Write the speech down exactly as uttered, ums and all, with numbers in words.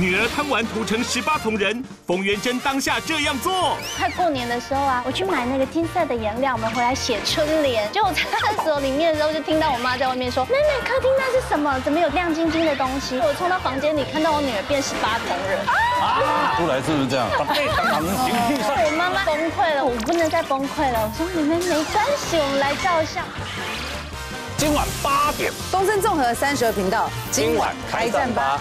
女儿贪玩涂成十八铜人，冯元珍当下这样做。快过年的时候啊，我去买那个金色的颜料，我们回来写春联。就我在厕所里面的时候，就听到我妈在外面说：“妹妹，客厅那是什么？怎么有亮晶晶的东西？”我冲到房间里，看到我女儿变十八铜人。啊！出来是不是这样？我妈妈崩溃了，我不能再崩溃了。我说你们没关系，我们来照相。 今晚八点，东森综合三十二频道，今晚开战吧！